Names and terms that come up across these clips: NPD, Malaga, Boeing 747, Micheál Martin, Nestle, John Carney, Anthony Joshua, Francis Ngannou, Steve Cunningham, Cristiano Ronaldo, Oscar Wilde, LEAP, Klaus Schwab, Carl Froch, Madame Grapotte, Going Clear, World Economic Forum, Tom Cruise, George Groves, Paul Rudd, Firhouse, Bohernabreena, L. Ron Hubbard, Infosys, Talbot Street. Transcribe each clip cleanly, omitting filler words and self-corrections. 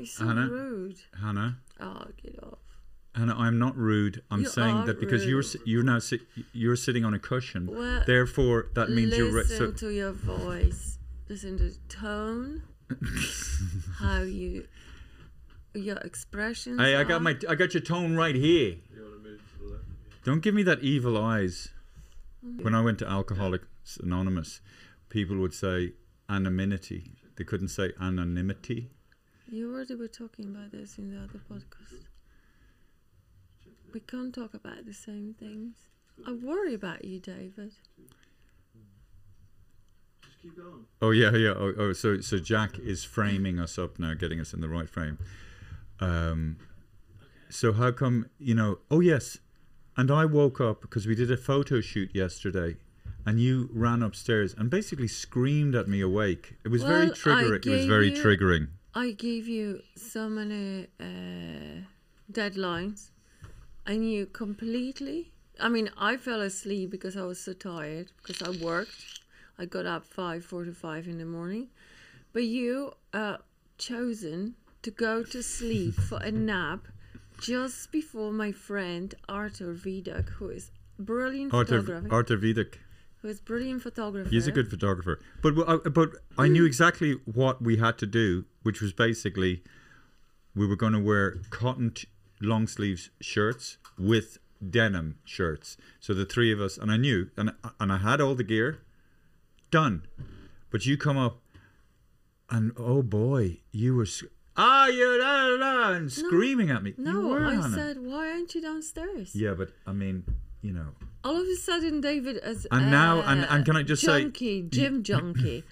He's so rude. Hannah. Oh, get off. Hannah, I'm not rude. I'm saying that because you're sitting on a cushion. Well, therefore, that means you're... Listen to your voice. Listen to the tone. How you... Your expressions. Hey, I got your tone right here. You want to move to the left? Don't give me that evil eyes. Okay. When I went to Alcoholics Anonymous, people would say anonymity. They couldn't say anonymity. You already were talking about this in the other podcast. We can't talk about the same things. I worry about you, David. Just keep going. Oh yeah, yeah. So Jack is framing us up now, getting us in the right frame. So how come, you know? Oh yes. And I woke up because we did a photo shoot yesterday, and you ran upstairs and basically screamed at me awake. It was very triggering. I gave you so many deadlines, and you completely... I mean, I fell asleep because I was so tired, because I worked. I got up 5:45 in the morning. But you chosen to go to sleep for a nap just before my friend Arthur Vidak, who is brilliant photographer. Arthur Vidak. Who is brilliant photographer. He's a good photographer. But I knew exactly what we had to do, which was basically we were going to wear cotton long sleeves shirts with denim shirts. So the three of us, and I knew, and I had all the gear done. But you come up, and oh boy, you were... and screaming at me. No, I said, why aren't you downstairs? Yeah, but I mean, you know. All of a sudden, David is a gym junkie.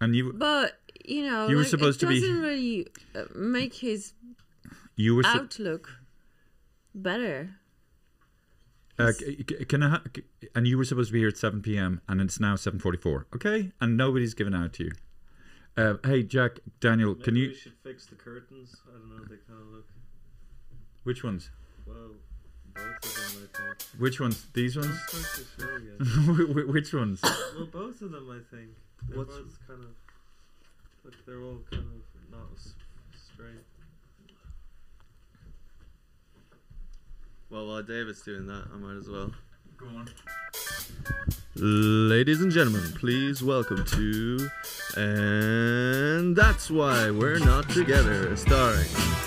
And you... But, you know, you were supposed to be... doesn't really make his outlook better. And you were supposed to be here at 7 p.m. and it's now 7:44, okay? And nobody's given out to you. Hey, Jack, Daniel, maybe can you... we should fix the curtains. I don't know, they kind of look... Which ones? Well, both of them, I think. Which ones? These ones? Which ones? Well, both of them, I think. They're both kind of... Look, they're all kind of not straight. Well, while David's doing that, I might as well. Go on. Ladies and gentlemen, please welcome to... And That's Why We're Not Together, starring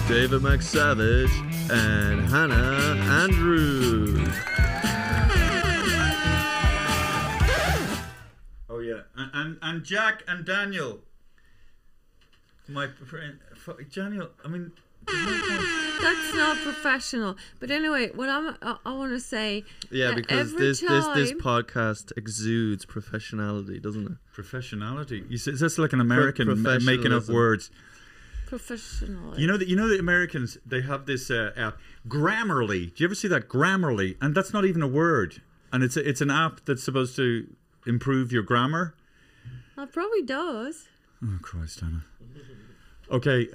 David McSavage and Hannah Andrews. Oh yeah, and Jack and Daniel, my friend Daniel. I mean, that's not professional. But anyway, what I want to say. Yeah, because this podcast exudes professionality, doesn't it? Professionality. You see, that's like an American making up words. Professional. You know the Americans, they have this app, Grammarly. Do you ever see that, Grammarly? And that's not even a word. And it's an app that's supposed to improve your grammar. It probably does. Oh Christ, Hannah. Okay.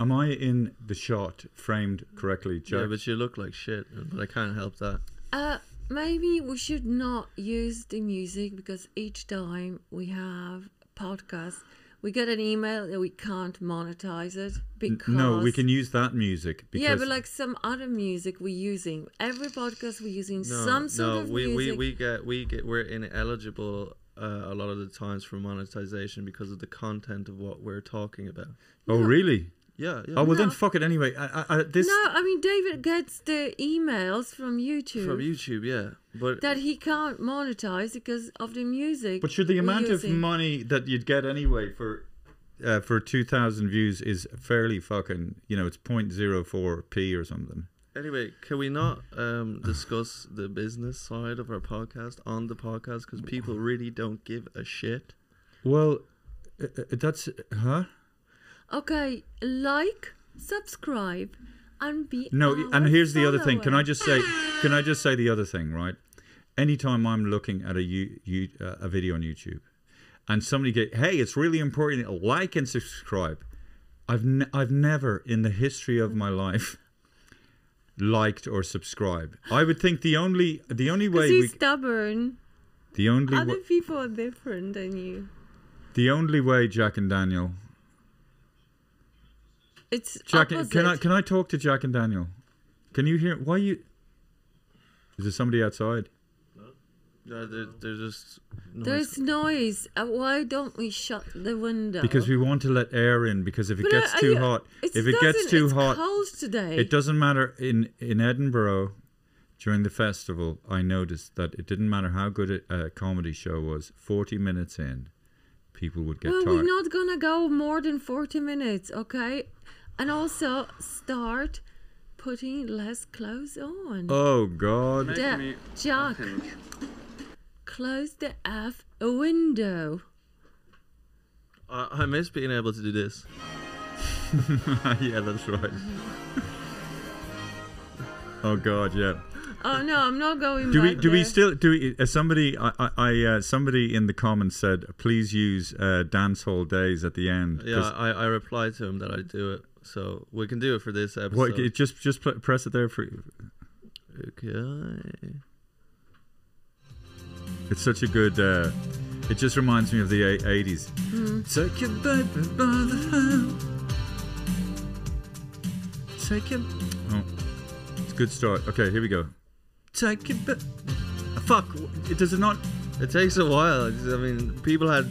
Am I in the shot framed correctly, Jack? Yeah, but you look like shit, but I can't help that. Maybe we should not use the music, because each time we have podcasts, we get an email that we can't monetize it because... No, we can use that music. Because... Yeah, but like some other music we're using. Every podcast we're using some sort of music. We're ineligible... a lot of the times for monetization because of the content of what we're talking about. Oh, really? Yeah, yeah. Oh, well, then fuck it anyway. No, I mean, David gets the emails from YouTube. From YouTube, yeah. But that he can't monetize because of the music. But sure, the amount of money that you'd get anyway for 2,000 views is fairly fucking, you know, it's 0.04p or something. Anyway, can we not discuss the business side of our podcast on the podcast? Because people really don't give a shit. Well, that's... Huh? Okay, like, subscribe, and be... No, and here's the other thing. Can I just say the other thing, right? Anytime I'm looking at a video on YouTube and somebody goes, hey, it's really important, like and subscribe. I've never in the history of my life... liked or subscribed. I would think the only way he's stubborn. Other people are different than you. The only way, Jack and Daniel, It's Jack. Opposite. Can I talk to Jack and Daniel? Can you hear? Why are you? Is there somebody outside? No, they're just noise. There's noise. Why don't we shut the window? Because we want to let air in. Because if it gets too hot, it's cold today. It doesn't matter. In Edinburgh, during the festival, I noticed that it didn't matter how good a comedy show was. 40 minutes in, people would get tired. We're not gonna go more than 40 minutes, okay? And also start putting less clothes on. Oh God, Jack. Close the F window. I miss being able to do this. Yeah, that's right. Oh God, yeah. Oh no, I'm not going. Do we still? Somebody, somebody in the comments said, please use dance hall days at the end. Yeah, I replied to him that I do it, so we can do it for this episode. What, just press it there for. Okay. It's such a good, it just reminds me of the 80s. Mm. Take your baby by the hand. Take your... Oh, it's a good start. Okay, here we go. Take your baby... Fuck, does it not... It takes a while. I mean, people had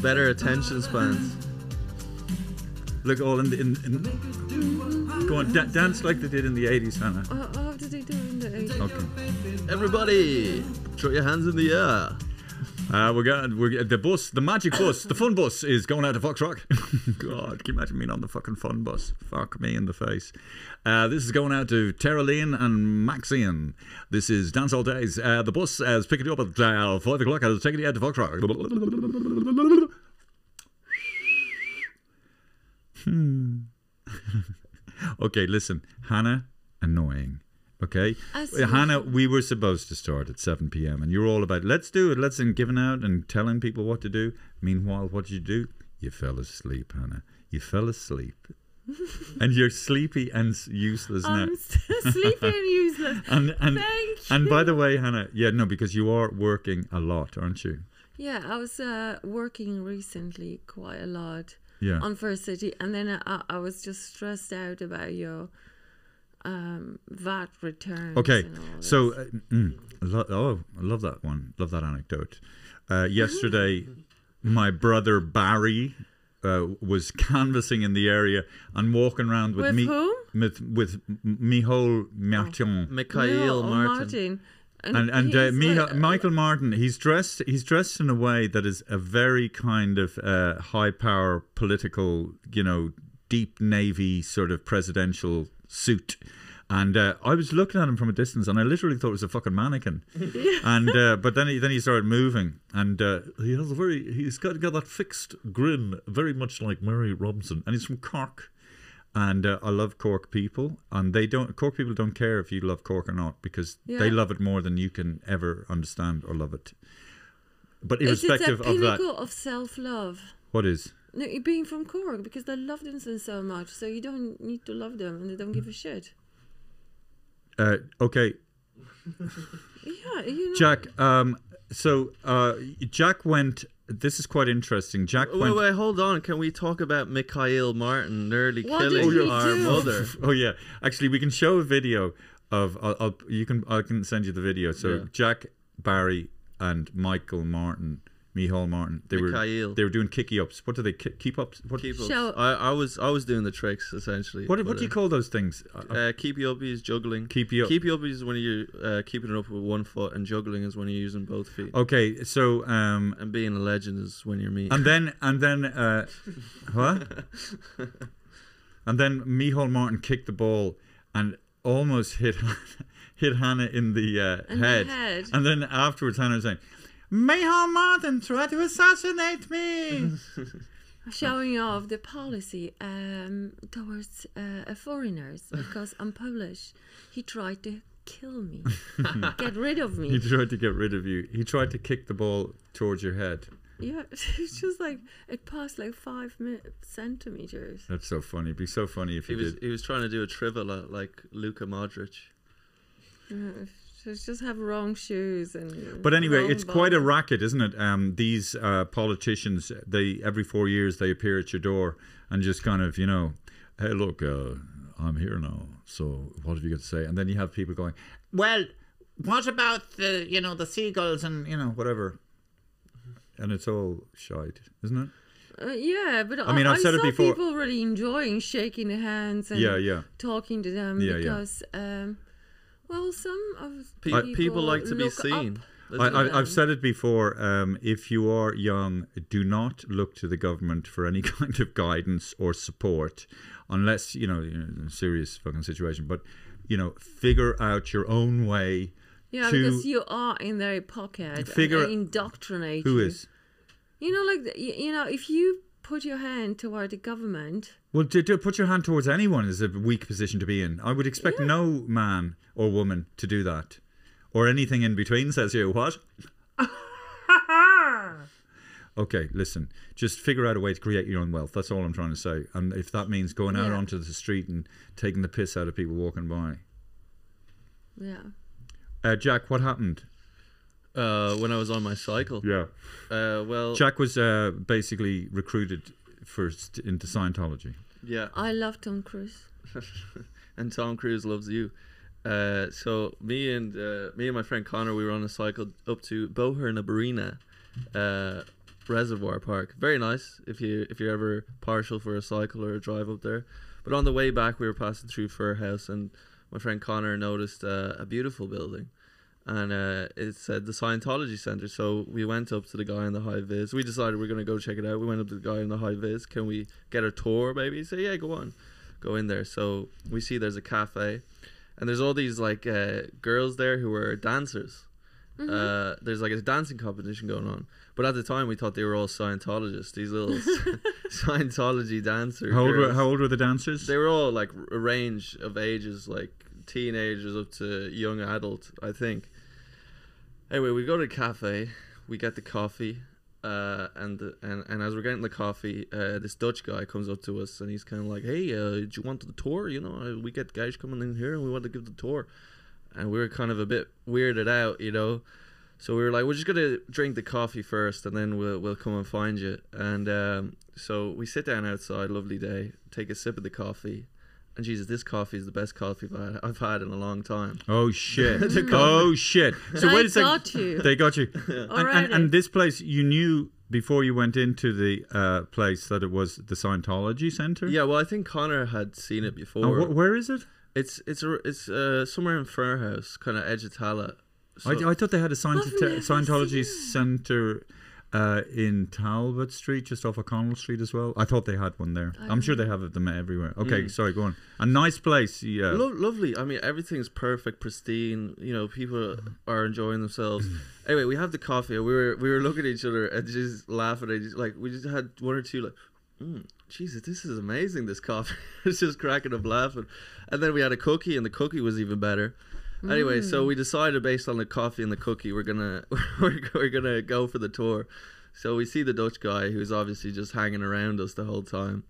better attention spans. Look, all in... Go on, dance like they did in the 80s, Hannah. How did they do in the 80s? Okay. Everybody... Throw your hands in the air. The magic bus, the fun bus is going out to Fox Rock. God, can you imagine being on the fucking fun bus? Fuck me in the face. This is going out to Tara Lane and Maxian. This is Dance All Days. The bus is picking you up at 5 o'clock. I'll take you out to Fox Rock. Okay, listen. Hannah, annoying. Okay, Hannah, we were supposed to start at 7 p.m. and you're all about, let's do it, let's in giving out and telling people what to do. Meanwhile, what did you do? You fell asleep, Hannah. You fell asleep. And you're sleepy and useless now. I'm sleepy and useless. and thank you. And by the way, Hannah, yeah, no, because you are working a lot, aren't you? Yeah, I was working recently quite a lot on First City. And then I was just stressed out about your... VAT returns. Okay, so I love that one. Love that anecdote. Yesterday, my brother Barry was canvassing in the area and walking around with me. Whom? With Micheál Martin. Micheál Martin. And Micheál Martin. He's dressed in a way that is a very kind of high power political, you know, deep navy sort of presidential suit, and I was looking at him from a distance and I literally thought it was a fucking mannequin. And but then he started moving, and he has a very he's got that fixed grin, very much like Mary Robinson, and he's from Cork, and I love Cork people, and Cork people don't care if you love Cork or not, because they love it more than you can ever understand or love it. But irrespective of that, it's a pinnacle of self-love. What is? No, being from Cork, because they love them so much, so you don't need to love them, and they don't give a shit. Okay. Yeah, you know. Jack, Jack went... This is quite interesting. Jack went... Wait, hold on. Can we talk about Micheál Martin nearly killing our mother? Oh, yeah. Actually, we can show a video of... I can send you the video. So Jack, Barry, and Micheál Martin... Micheál Martin. They were doing kicky-ups. What do they... Keep-ups? Keep-ups. I was doing the tricks, essentially. What do you call those things? Keepy-uppies, juggling. Keepy-uppies. Keepy-uppies is when you're keeping it up with one foot, and juggling is when you're using both feet. Okay, so... and being a legend is when you're me. And then... And then Micheál Martin kicked the ball and almost hit Hannah in the head. And then afterwards, Hannah was saying... Micheál Martin tried to assassinate me. Showing off the policy towards foreigners, because I'm Polish. He tried to kill me, get rid of me. He tried to get rid of you. He tried to kick the ball towards your head. Yeah, it's just like it passed like 5 centimeters. That's so funny. It'd be so funny if he was trying to do a trivella like Luka Modric. Just have wrong shoes and. But anyway, it's quite a racket, isn't it? These politicians, every 4 years they appear at your door and just kind of, you know, hey, look, I'm here now, so what have you got to say? And then you have people going, well, what about the, you know, the seagulls and, you know, whatever. And it's all shite, isn't it? Yeah, but I mean, I've said it before. People really enjoying shaking hands and talking to them because, well, some of people like to be seen. I've said it before. If you are young, do not look to the government for any kind of guidance or support, unless you know serious fucking situation. But you know, figure out your own way. Yeah, because you are in their pocket. Figure indoctrinate. Who is? You know, like, you know, if you put your hand toward the government... Well, to put your hand towards anyone is a weak position to be in. I would expect no man or woman to do that. Or anything in between, says you. What? Okay, listen. Just figure out a way to create your own wealth. That's all I'm trying to say. And if that means going out onto the street and taking the piss out of people walking by. Yeah. Jack, what happened? When I was on my cycle. Yeah. Well, Jack was basically recruited first into Scientology. Yeah. I love Tom Cruise. And Tom Cruise loves you. So me and my friend Connor, we were on a cycle up to Bohernabreena Reservoir Park. Very nice if you're ever partial for a cycle or a drive up there. But on the way back, we were passing through Firhouse, and my friend Connor noticed a beautiful building. And it said the Scientology Center. So we went up to the guy in the high vis. We decided we're going to go check it out. We went up to the guy in the high vis. Can we get a tour, maybe? He said, yeah, go on. Go in there. So we see there's a cafe. And there's all these, like, girls there who are dancers. Mm-hmm. There's, like, a dancing competition going on. But at the time, we thought they were all Scientologists, these little Scientology dancers. How old were the dancers? They were all, like, a range of ages, like, teenagers up to young adult, I think. Anyway, we go to the cafe, we get the coffee, and as we're getting the coffee, this Dutch guy comes up to us, and he's kind of like, hey, do you want the tour? You know, we get guys coming in here, and we want to give the tour. And we were kind of a bit weirded out, you know. So we were like, we're just going to drink the coffee first, and then we'll come and find you. And so we sit down outside, lovely day, take a sip of the coffee. And Jesus, this coffee is the best coffee I've had in a long time. Oh, shit. Oh, shit. So they wait a second. They got you. And this place, you knew before you went into the place that it was the Scientology Center? Yeah, well, I think Connor had seen it before. Oh, where is it? It's somewhere in Firhouse, kind of edge of Tala. So I thought they had a Scientology Center... in Talbot Street, just off O'Connell Street as well. I thought they had one there. I'm sure they have them everywhere. Okay, sorry, go on. A nice place, yeah. Lovely. I mean, everything's perfect, pristine. You know, people are enjoying themselves. Anyway, we have the coffee. We were looking at each other and just laughing. Like, we just had one or two, like, Jesus, this is amazing, this coffee. It's just cracking up laughing. And then we had a cookie, and the cookie was even better. Anyway, so we decided based on the coffee and the cookie, we're gonna go for the tour. So we see the Dutch guy who's obviously just hanging around us the whole time,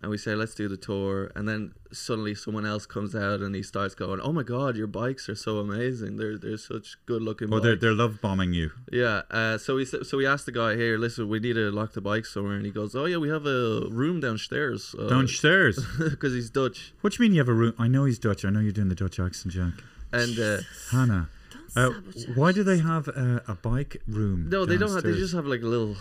and we say, let's do the tour. And then suddenly someone else comes out and he starts going, oh my God, your bikes are so amazing. They're such good looking bikes. Oh, they're love bombing you. Yeah. So we asked the guy here, listen, we need to lock the bike somewhere. And he goes, oh yeah, we have a room downstairs. Downstairs? Because he's Dutch. What do you mean you have a room? I know he's Dutch. I know you're doing the Dutch accent, Jack. And Hannah, why do they have a bike room? No, they don't have. They just have like a little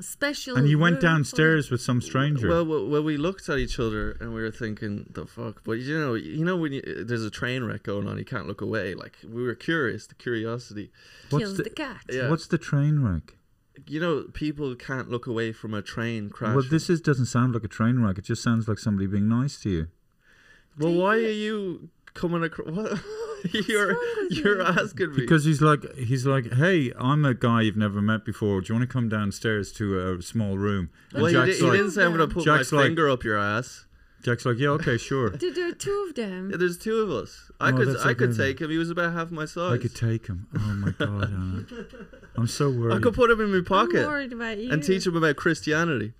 special. And you went downstairs with some stranger. Well, we looked at each other and we were thinking, the fuck. But you know, when there's a train wreck going on, you can't look away. Like we were curious. The curiosity kills the cat. Yeah. What's the train wreck? You know, people can't look away from a train crash. Well, this doesn't sound like a train wreck. It just sounds like somebody being nice to you. Well, why are you coming across? What? You're asking me because he's like, hey, I'm a guy you've never met before. Do you want to come downstairs to a small room? And well, he didn't say I'm gonna put Jack's my finger up your ass. Jack's like, yeah, okay, sure. There are two of them. Yeah, there's two of us. I could take him. He was about half my size. I could take him. Oh my God, Anna. I'm so worried. I could put him in my pocket. I'm worried about you. And teach him about Christianity.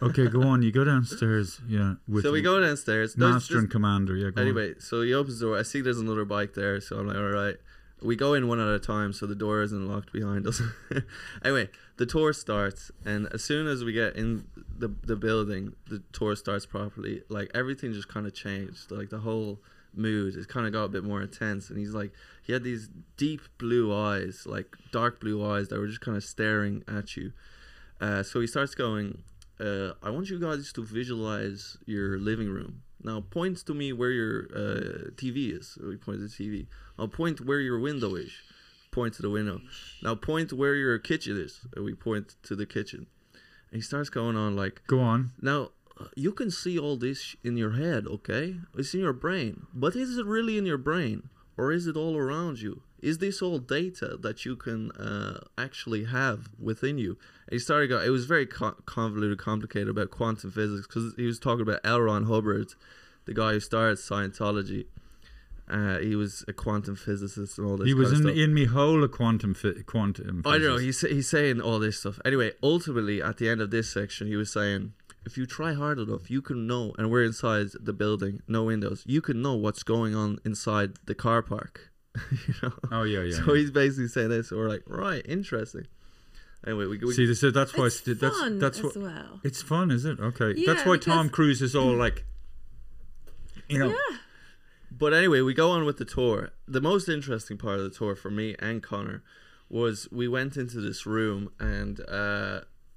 Okay, go on. You go downstairs. Yeah. So we go downstairs. Master and commander. Yeah. Anyway, so he opens the door. I see there's another bike there. So I'm like, all right. We go in one at a time, so the door isn't locked behind us. Anyway, the tour starts, and as soon as we get in the building, the tour starts properly. Like, everything just kind of changed. Like, the whole mood, it kind of got a bit more intense. And he's like, he had these deep blue eyes, like dark blue eyes that were just kind of staring at you. So he starts going, I want you guys to visualize your living room. Now point to me where your TV is. We point to the TV. I'll point where your window is. Point to the window. Now point where your kitchen is. We point to the kitchen. And he starts going on like... Go on. Now, you can see all this in your head, okay? It's in your brain. But is it really in your brain? Or is it all around you? Is this all data that you can actually have within you? And he started going, it was very convoluted, complicated about quantum physics, because he was talking about L. Ron Hubbard, the guy who started Scientology. He was a quantum physicist and all this. He was in Micheál, a quantum physicist. I don't know. He's saying all this stuff. Anyway, ultimately, at the end of this section, he was saying, if you try hard enough, you can know, and we're inside the building, no windows, you can know what's going on inside the car park. You know? Oh, yeah, yeah. So yeah. He's basically saying this. So we're like, right, interesting. Anyway, we see. So that's why it's fun as well. It's fun, is it? Okay, yeah, that's why Tom Cruise is all like, you know. Yeah. But anyway, we go on with the tour. The most interesting part of the tour for me and Connor was we went into this room and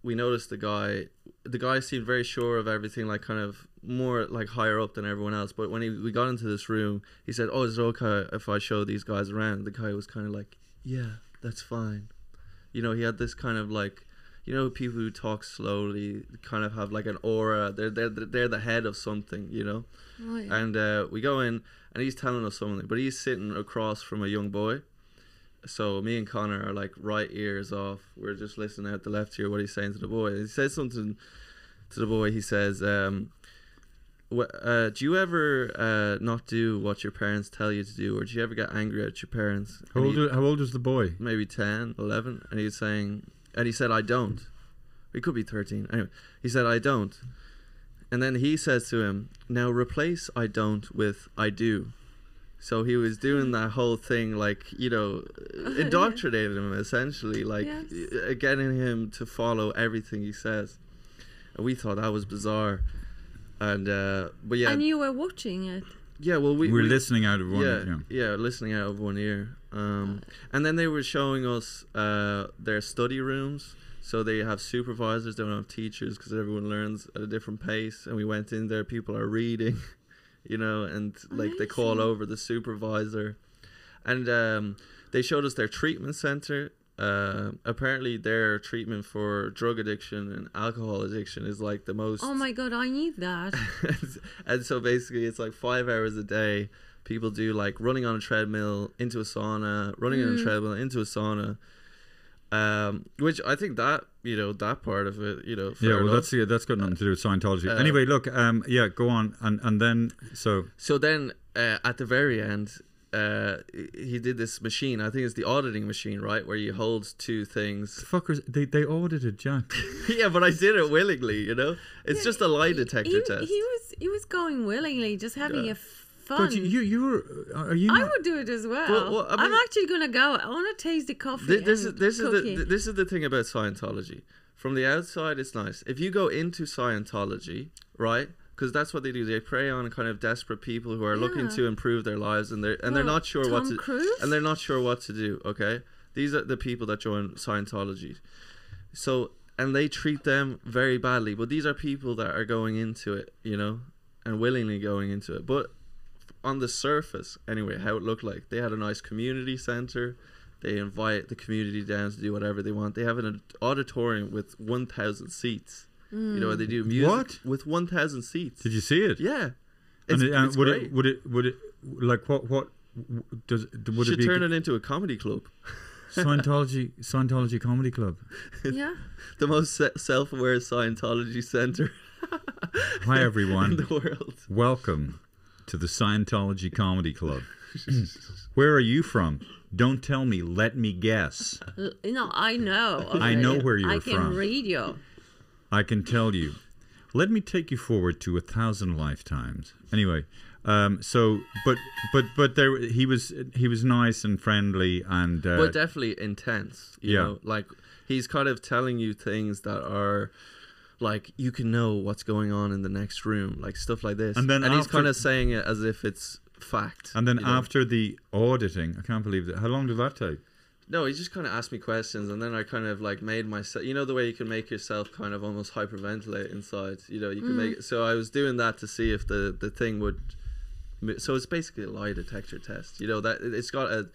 we noticed the guy. The guy seemed very sure of everything, like kind of more like higher up than everyone else. But when we got into this room, he said, "Oh, is it okay if I show these guys around?" The guy was kind of like, "Yeah, that's fine." You know, he had this kind of like, you know, people who talk slowly kind of have like an aura. They're the head of something, you know. Oh, yeah. And we go in, and he's telling us something, but he's sitting across from a young boy. So me and Connor are like right ears off. We're just listening out the left ear what he's saying to the boy. He says something to the boy. He says, do you ever not do what your parents tell you to do? Or do you ever get angry at your parents? How old is the boy? Maybe 10, 11. And he was saying, and he said, I don't. He could be 13. Anyway, he said, I don't. And then he says to him, now replace I don't with I do. So he was doing that whole thing, like, you know, indoctrinating him, essentially, like, yes, getting him to follow everything he says. And we thought that was bizarre. And, but yeah. And you were watching it. Yeah, well, we were listening out of one ear. Yeah, listening out of one ear. And then they were showing us their study rooms. So they have supervisors, they don't have teachers, because everyone learns at a different pace. And we went in there, people are reading. You know, and like they call over the supervisor, and they showed us their treatment center. Apparently, their treatment for drug addiction and alcohol addiction is like the most. Oh my god, I need that. And so basically, it's like 5 hours a day. People do like running on a treadmill into a sauna, running on a treadmill into a sauna. Which I think that, you know, that part of it, you know, fair enough. That's got nothing to do with Scientology. Anyway, look, yeah, go on, and then so then at the very end, he did this machine. I think it's the auditing machine, right, where you hold two things. Fuckers, they audited Jack. Yeah, but I did it willingly, you know. It's just a lie detector test. He was going willingly, just having a fun. But you were, are you? I would do it as well. Well I mean, I'm actually gonna go. I want to taste the coffee. This is the thing about Scientology. From the outside, it's nice. If you go into Scientology, right? Because that's what they do. They prey on kind of desperate people who are looking to improve their lives, and they're not sure what to and they're not sure what to do. Okay, these are the people that join Scientology. So and they treat them very badly. But these are people that are going into it, you know, and willingly going into it, but. On the surface, anyway, how it looked like. They had a nice community center. They invite the community down to do whatever they want. They have an auditorium with 1,000 seats. You know, they do music with 1,000 seats. Did you see it? Yeah. It's would great. Would it like what does would should it be turn it into a comedy club? Scientology comedy club. Yeah. The most self-aware Scientology center. Hi everyone. In the world. Welcome to the Scientology Comedy Club. Where are you from? Don't tell me. Let me guess. No, I know. Already. I know where you're from. I can read you. I can tell you. Let me take you forward to 1,000 lifetimes. Anyway, but there he was nice and friendly and but definitely intense. You know, like he's kind of telling you things that are like you can know what's going on in the next room, like stuff like this. And then and after, he's kind of saying it as if it's fact. And then after the auditing, I can't believe that. How long did that take? No, he just kind of asked me questions, and then I kind of like made myself, you know, the way you can make yourself kind of almost hyperventilate inside, you know, you can make it. So I was doing that to see if the thing would, so it's basically a lie detector test, you know, that it's got a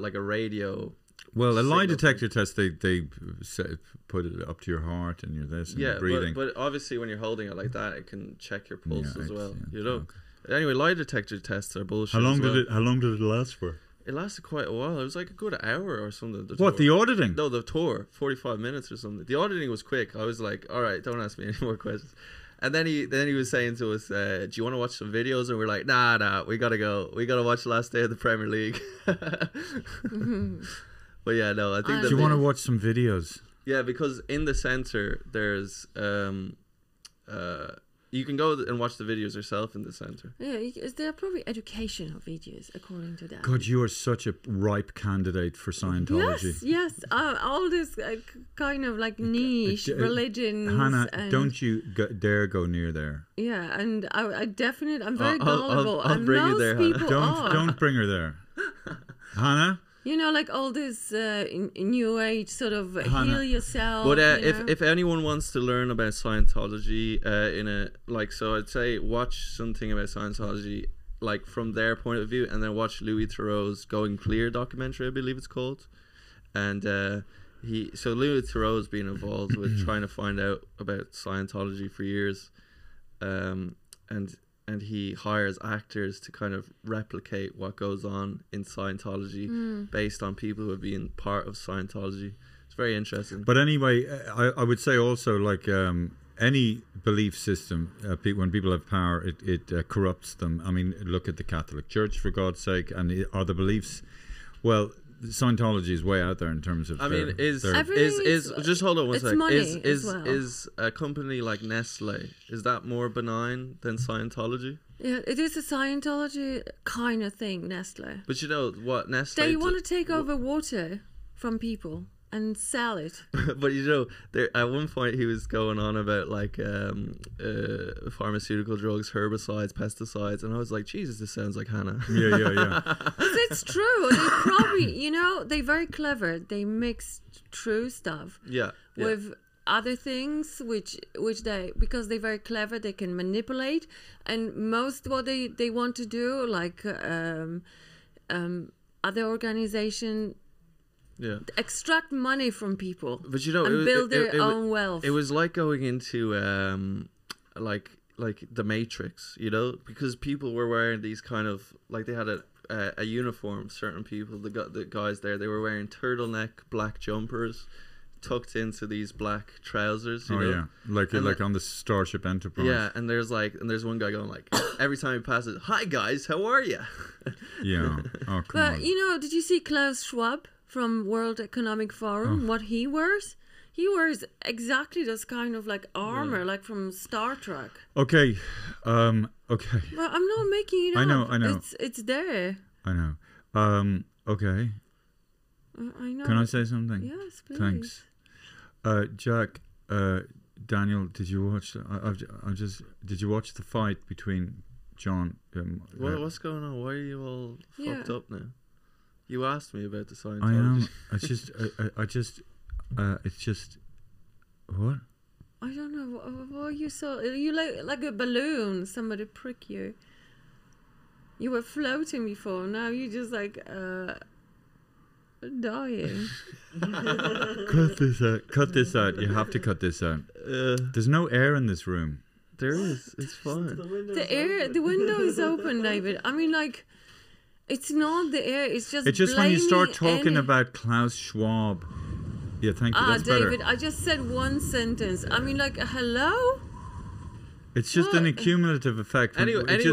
like a radio. Well, a lie detector test, they put it up to your heart and your this and your breathing. But obviously when you're holding it like that, it can check your pulse as well, you know. Okay. Anyway, lie detector tests are bullshit. How long did it last for? It lasted quite a while. It was like a good hour or something. The auditing? No, the tour, 45 minutes or something. The auditing was quick. I was like, all right, don't ask me any more questions. And then he was saying to us, do you want to watch some videos? And we're like, nah, we got to go. We got to watch the last day of the Premier League. But yeah, no, I think... Do you want to watch some videos? Yeah, because in the centre, there's... you can go and watch the videos yourself in the centre. Yeah, there are probably educational videos, according to that. God, you are such a ripe candidate for Scientology. Yes. All this kind of like niche religions. Hannah, don't you dare go near there. Yeah, and I definitely... I'm very gullible. I'll bring you there, Hannah. Don't bring her there. Hannah? You know, like all this new age sort of heal yourself. But if anyone wants to learn about Scientology, so I'd say watch something about Scientology, like from their point of view, and then watch Louis Theroux's Going Clear documentary, I believe it's called. And Louis Theroux's been involved with trying to find out about Scientology for years, and he hires actors to kind of replicate what goes on in Scientology based on people who have been part of Scientology. It's very interesting. But anyway, I would say also, like any belief system, when people have power, it corrupts them. I mean, look at the Catholic Church, for God's sake, and are the beliefs... Well, Scientology is way out there in terms of... just hold on one sec. Is a company like Nestle, is that more benign than Scientology? Yeah, it is a Scientology kind of thing, Nestle. But you know what Nestle... They want to take over water from people and sell it. But you know, at one point he was going on about like pharmaceutical drugs, herbicides, pesticides, and I was like, Jesus, this sounds like Hannah. Yeah. It's true. They probably, they're very clever. They mix true stuff with other things, which they, because they're very clever, they can manipulate. And most what they want to do, like other organizations, extract money from people, but build their own wealth. It was like going into like the Matrix, because people were wearing these kind of, like, they had a uniform. Certain people, the guys there, they were wearing turtleneck black jumpers, tucked into these black trousers. Like on the Starship Enterprise. Yeah, and there's one guy going like every time he passes, "Hi guys, how are you?" Yeah. Oh, but on. Did you see Klaus Schwab from World Economic Forum, what he wears? He wears exactly this kind of like armor, like from Star Trek. Okay, okay. Well, I'm not making it up. I know. It's there. I know. Okay. I know. Can I say something? Yes, please. Thanks. Jack, Daniel, did you watch? Did you watch the fight between John? What's going on? Why are you all fucked up now? You asked me about the Scientology. I am. What? I don't know. What you saw? You like a balloon. Somebody prick you. You were floating before. Now you just like dying. Cut this out. Cut this out. You have to cut this out. There's no air in this room. There is. It's fine. The window is open, David. I mean, like. It's not the air, it's just... It's just when you start talking about Klaus Schwab. Yeah, thank you, that's better. Ah, David, I just said one sentence. I mean, like, hello? It's just an accumulative effect. Anyway, people in the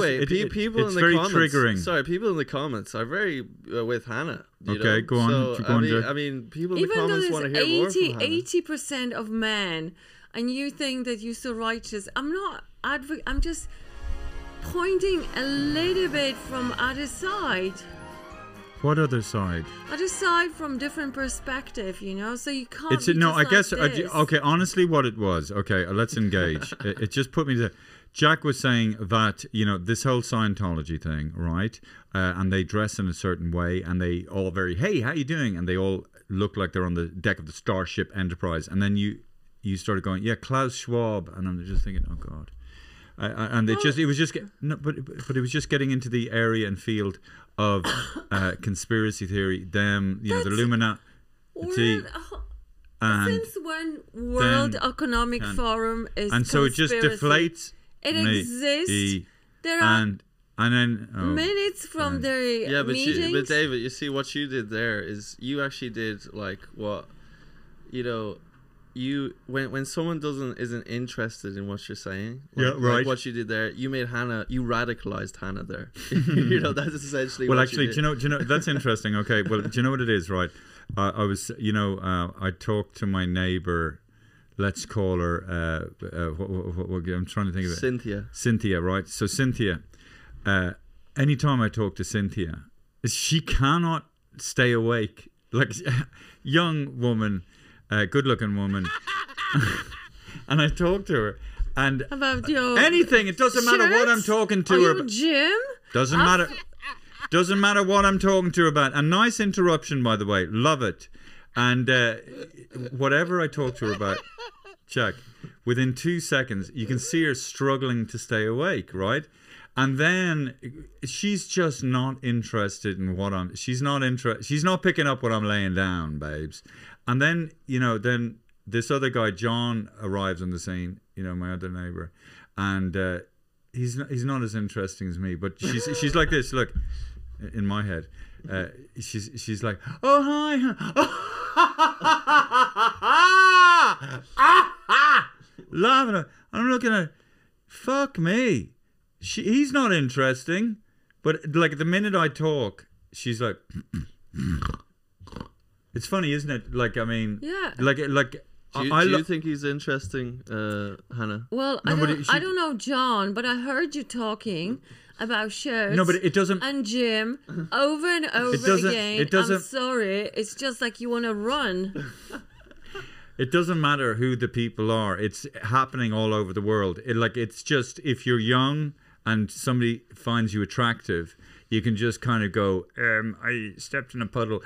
comments... It's very triggering. Sorry, people in the comments are very with Hannah. Okay, go on. People in the comments want to hear more from Hannah. 80% of men and you think that you're so righteous. I'm not advocating, I'm just pointing a little bit from other side. What other side? Other side from different perspective, you know. So you can't. It's no, I guess. Okay, honestly, what it was. Okay, let's engage. It just put me to. Jack was saying that, you know, this whole Scientology thing, right? And they dress in a certain way, and they all very, hey, how you doing? And they all look like they're on the deck of the Starship Enterprise. And then you started going, yeah, Klaus Schwab, and I'm just thinking, oh God. And it was just getting into the area and field of conspiracy theory. The Illuminati. Since when World Economic Forum is and so conspiracy, it just deflates. It exists. There are minutes from their meetings. But David, you see what you did there is you actually did like what, you know. When someone isn't interested in what you're saying, like, yeah, right. Like what you did there, you made Hannah, you radicalized Hannah there. You know, that's essentially. Well, actually, do you know that's interesting. Okay, well, do you know what it is, right? I was, you know, I talked to my neighbor. Let's call her. I'm trying to think of it. Cynthia. Cynthia, right? So Cynthia, anytime I talk to Cynthia, she cannot stay awake. Like young woman. Good-looking woman, and I talked to her, and about your anything. It doesn't matter what I'm talking to her. Jim doesn't matter. Doesn't matter what I'm talking to her about. A nice interruption, by the way. Love it. And whatever I talk to her about, Jack, within 2 seconds, you can see her struggling to stay awake, right? And then she's just not interested in what I'm. She's not picking up what I'm laying down, babes. And then, you know, then this other guy, John, arrives on the scene, you know, my other neighbor. And he's not as interesting as me, but she's like this, look, in my head. She's like, oh, hi. Laughing at her. I'm looking at her. Fuck me. He's not interesting. But, like, the minute I talk, she's like... It's funny, isn't it? Like, I mean, yeah. Like, do you think he's interesting, Hannah? Well, I don't know John, but I heard you talking about shirts. No, but it doesn't. And Jim, over and over again. It doesn't. I'm sorry, it's just like you want to run. It doesn't matter who the people are. It's happening all over the world. It's just if you're young and somebody finds you attractive, you can just kind of go, I stepped in a puddle.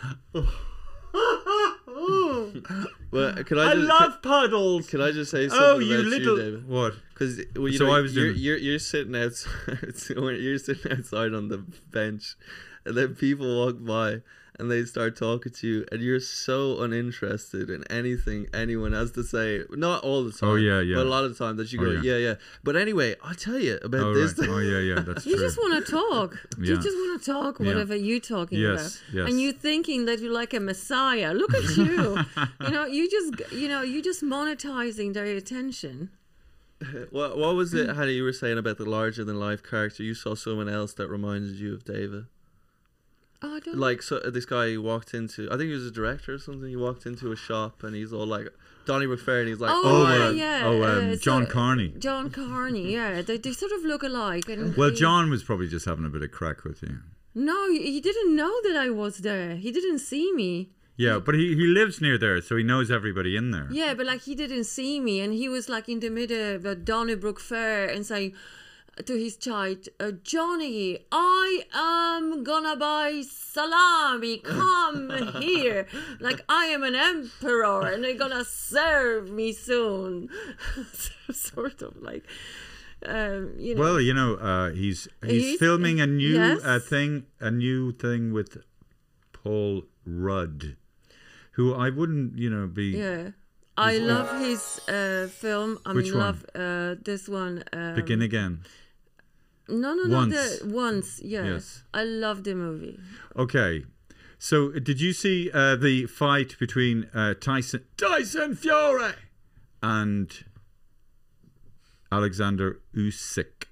Well, I love puddles. Can I just say something about you, David? What? Because you're sitting outside. You're sitting outside on the bench, and then people walk by and they start talking to you, and you're so uninterested in anything anyone has to say. Not all the time. Oh yeah, yeah. But a lot of the time that you go, yeah. But anyway, I'll tell you about this. Right. Oh yeah. That's true. You just want to talk. Yeah. You just want to talk whatever you're talking about. Yes. And you're thinking that you're like a messiah. Look at you. You know, you're just monetizing their attention. What was it, Hannah? You were saying about the larger than life character. You saw someone else that reminded you of David. Oh, like, so this guy walked into, I think he was a director or something, he walked into a shop and he's all like, Donnybrook Fair, and he's like, John Carney. John Carney, yeah, they sort of look alike. And well, John was probably just having a bit of crack with you. No, he didn't know that I was there. He didn't see me. Yeah, but he lives near there, so he knows everybody in there. Yeah, but like he didn't see me, and he was like in the middle of a Donnybrook Fair and saying, to his child, Johnny, I am gonna buy salami, come here. Like, I am an emperor and they're gonna serve me soon. Sort of like, you know. Well, you know, he's filming a new thing with Paul Rudd, who I wouldn't, you know, be... Yeah. I love his film. I mean, love this one. Begin Again. No. Once, yeah. Yes. I love the movie. Okay. So, did you see the fight between Tyson Fury and Alexander Usyk?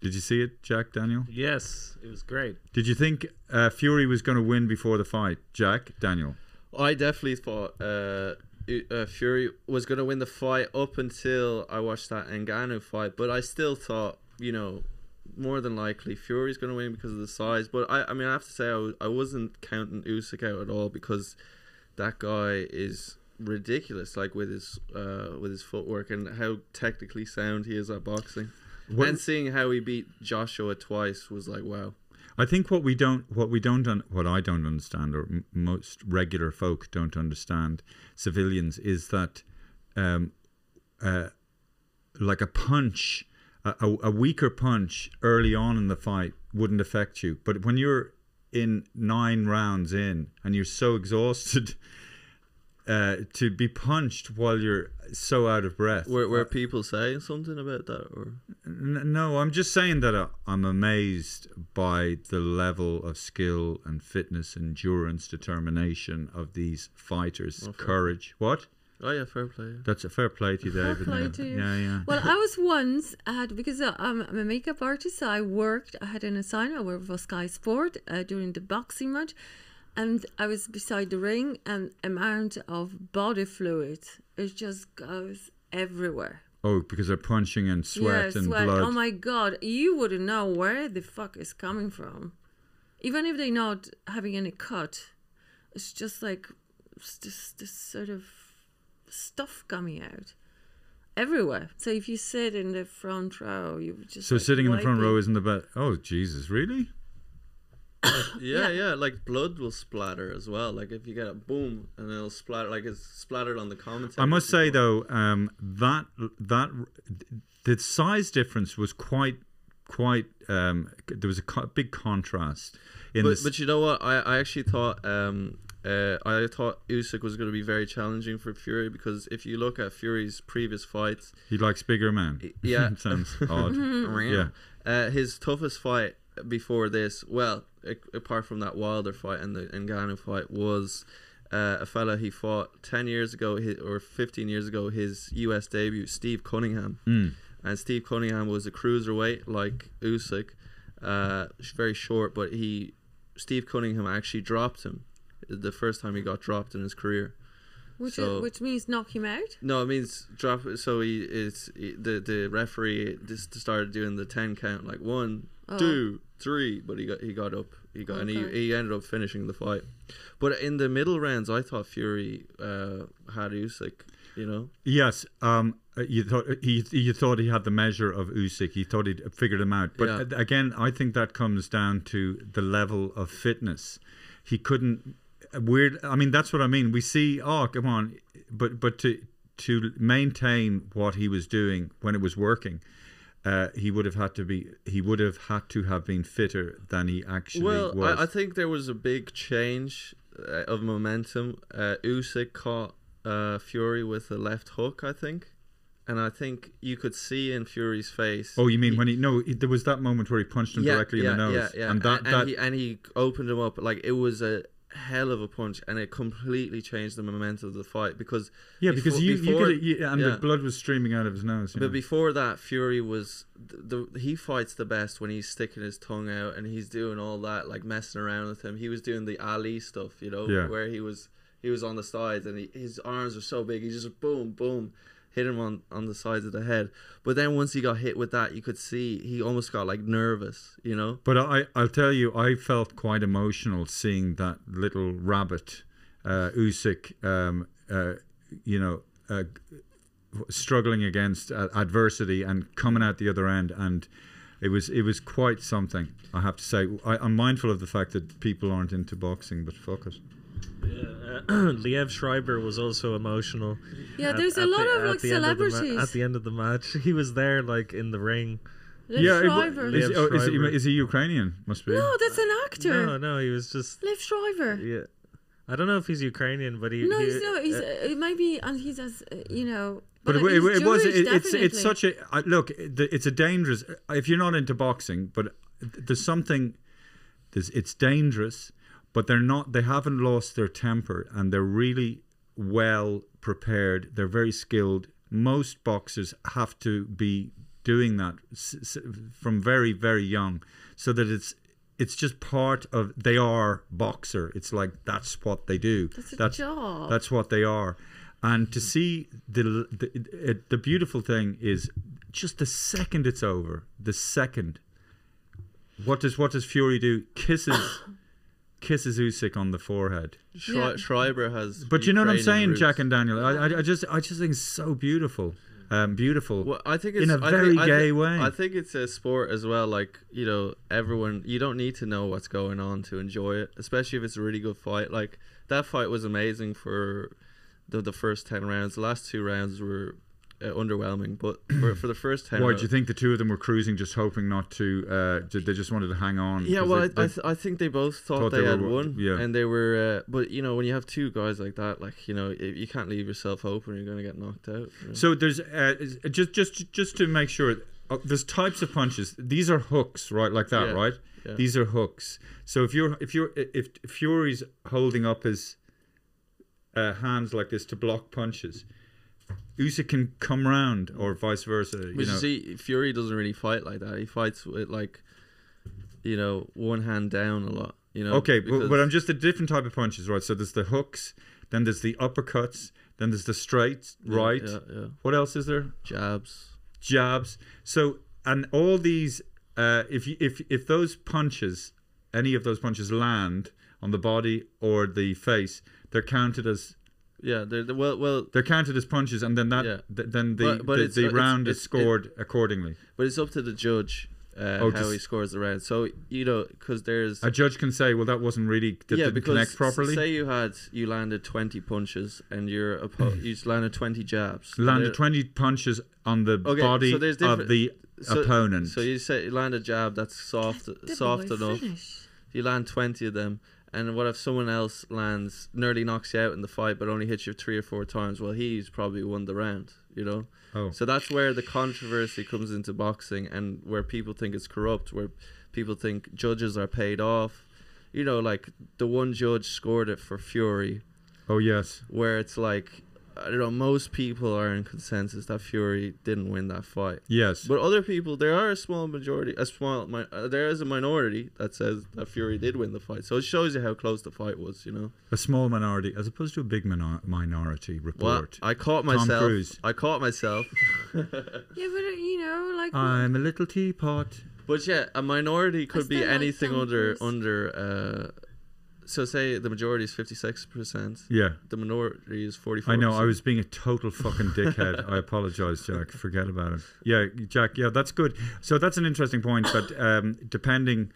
Did you see it, Jack Daniel? Yes, it was great. Did you think Fury was going to win before the fight, Jack Daniel? I definitely thought Fury was going to win the fight up until I watched that Ngannou fight, but I still thought, you know, more than likely Fury's going to win because of the size. But I mean, I have to say I wasn't counting Usyk out at all, because that guy is ridiculous, like with his footwork and how technically sound he is at boxing. What, and seeing how he beat Joshua twice was like, wow. I think what I don't understand, or most regular folk don't understand, civilians, is that like a punch, a weaker punch early on in the fight wouldn't affect you, but when you're in 9 rounds in and you're so exhausted, to be punched while you're so out of breath. Were people saying something about that? Or no, I'm just saying that I'm amazed by the level of skill and fitness, endurance, determination of these fighters. Oh, courage. What? Oh yeah, fair play. Yeah. That's a fair play to you, David. Fair play to you. Yeah, yeah. Well, I was once because I'm a makeup artist. So I had an assignment. I worked for Sky Sport during the boxing match. And I was beside the ring, and amount of body fluid, it just goes everywhere. Oh, because they're punching and sweat, yeah, and sweat. Blood. Oh my God, you wouldn't know where the fuck is coming from. Even if they're not having any cut, it's just like this sort of stuff coming out everywhere. So if you sit in the front row, you would just... So like sitting in the front row isn't the best. Oh, Jesus, really? Yeah, like blood will splatter as well. Like if you get a boom and it'll splatter, like it's splattered on the commentary. I must say though, the size difference was quite there was a big contrast in this. But you know what? I actually thought I thought Usyk was going to be very challenging for Fury, because if you look at Fury's previous fights, he likes bigger men. Yeah, sounds odd. Yeah, his toughest fight before this, well, apart from that Wilder fight and the Ngannou fight, was a fella he fought 10 years ago or 15 years ago, his US debut, Steve Cunningham. Mm. And Steve Cunningham was a cruiserweight like Usyk, very short, but Steve Cunningham actually dropped him the first time he got dropped in his career. Which means knock him out? No, it means drop. So the referee just started doing the 10 count, like 1, 2, 3, but he got up. He got, okay. And he ended up finishing the fight. But in the middle rounds, I thought Fury had Usyk, you know. Yes, you thought he had the measure of Usyk. You thought he'd figured him out. But yeah, again, I think that comes down to the level of fitness. He couldn't. Weird. I mean, that's what I mean. We see, oh, come on, but to maintain what he was doing when it was working, he would have had to have been fitter than he actually was. Well, I think there was a big change of momentum. Usyk caught Fury with a left hook, I think. And I think you could see in Fury's face. Oh, you mean there was that moment where he punched him directly in the nose. Yeah, yeah. And he opened him up. Like, it was a hell of a punch, and it completely changed the momentum of the fight, because the blood was streaming out of his nose. But before that, Fury was he fights the best when he's sticking his tongue out and he's doing all that, like messing around with him. He was doing the Ali stuff, you know, where he was on the sides and his arms were so big, he just boom hit him on the sides of the head. But then once he got hit with that, you could see he almost got like nervous, you know. But I'll tell you, I felt quite emotional seeing that little rabbit Usyk struggling against adversity and coming out the other end, and it was quite something, I have to say. I'm mindful of the fact that people aren't into boxing, but fuck it. Yeah, Liev Schreiber was also emotional. Yeah, there's a lot of like celebrities. At the end of the match, he was there, like in the ring. Liev Schreiber. Is he Ukrainian? Must be. No, that's an actor. No, he was just Liev Schreiber. Yeah, I don't know if he's Ukrainian, but he might be, and he's as you know. But it was. It's such a look. It's a dangerous. If you're not into boxing, but there's something. It's dangerous. But they're not. They haven't lost their temper, and they're really well prepared. They're very skilled. Most boxers have to be doing that from very, very young, so that it's just part of. They are boxer. It's like that's what they do. That's a job. That's what they are. And to see the beautiful thing is just the second it's over, the second, what does Fury do? Kisses Usyk on the forehead. Schreiber has. But you know what I'm saying, Jack and Daniel. I just think it's so beautiful. Beautiful. Well, I think it's in a very gay way. I think it's a sport as well. Like, you know, everyone, you don't need to know what's going on to enjoy it, especially if it's a really good fight. Like, that fight was amazing for the first 10 rounds. The last two rounds were underwhelming, but for the first 10 rounds, do you think the two of them were cruising, just hoping not to they just wanted to hang on? Yeah, well, I think they both thought they had won. Yeah, and they were but you know, when you have two guys like that, like, you know, you can't leave yourself open, you're going to get knocked out, you know? So there's just to make sure, there's types of punches. These are hooks, right? Like that. Yeah, right. Yeah, these are hooks. So if Fury's holding up his hands like this to block punches, Usyk can come round, or vice versa. You see, Fury doesn't really fight like that. He fights with, like, you know, one hand down a lot. You know. Okay, but I'm just the different type of punches, right? So there's the hooks, then there's the uppercuts, then there's the straight, right? Yeah, yeah, yeah. What else is there? Jabs. So, and all these, if those punches, any of those punches land on the body or the face, they're counted as. Yeah, they're counted as punches, and then that, yeah. then the round is scored accordingly. But it's up to the judge how he scores the round. So, you know, because there's a judge can say, well, that wasn't really didn't connect properly. Say you landed 20 punches, and you landed 20 jabs. Landed 20 punches on the body of the opponent. So you say you land a jab that's soft enough. You land 20 of them. And what if someone else nearly knocks you out in the fight, but only hits you 3 or 4 times? Well, he's probably won the round, you know? Oh. So that's where the controversy comes into boxing, and where people think it's corrupt, where people think judges are paid off. You know, like, the one judge scored it for Fury. Oh, yes. Where it's like, I don't know, most people are in consensus that Fury didn't win that fight. Yes. But other people, there is a minority that says that Fury did win the fight. So it shows you how close the fight was, you know. A small minority as opposed to a big minority report. Well, I caught myself. Yeah, but, you know, like, I'm a little teapot. But yeah, a minority could be anything so say the majority is 56%. Yeah. The minority is 44%. I know, I was being a total fucking dickhead. I apologize, Jack. Forget about it. Yeah, Jack, yeah, that's good. So that's an interesting point, but depending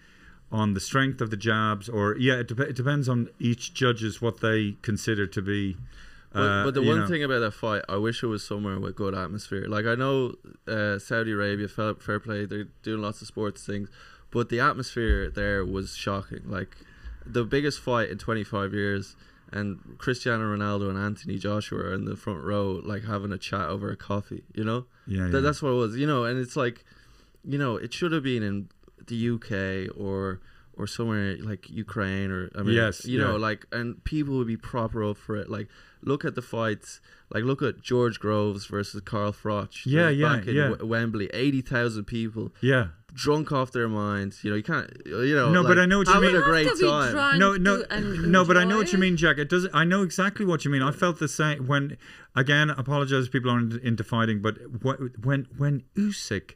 on the strength of the jabs, or, yeah, it depends on each judge's what they consider to be. But the one thing about that fight, I wish it was somewhere with good atmosphere. Like, I know Saudi Arabia, fair play, they're doing lots of sports things, but the atmosphere there was shocking. Like, the biggest fight in 25 years, and Cristiano Ronaldo and Anthony Joshua are in the front row, like, having a chat over a coffee, you know? Yeah, yeah. That's what it was, you know? And it's like, you know, it should have been in the UK or somewhere like Ukraine, or, I mean, yes, you know, like, and people would be proper up for it. Like, look at the fights. Like, look at George Groves versus Carl Froch. Yeah, yeah, back in Wembley, 80,000 people. Yeah. Drunk off their minds. You know, you can't, you know. No, like, but I know what you mean. No, but I know what you mean, Jack. It doesn't, I know exactly what you mean. I felt the same when, again, I apologize if people aren't into fighting, but when Usyk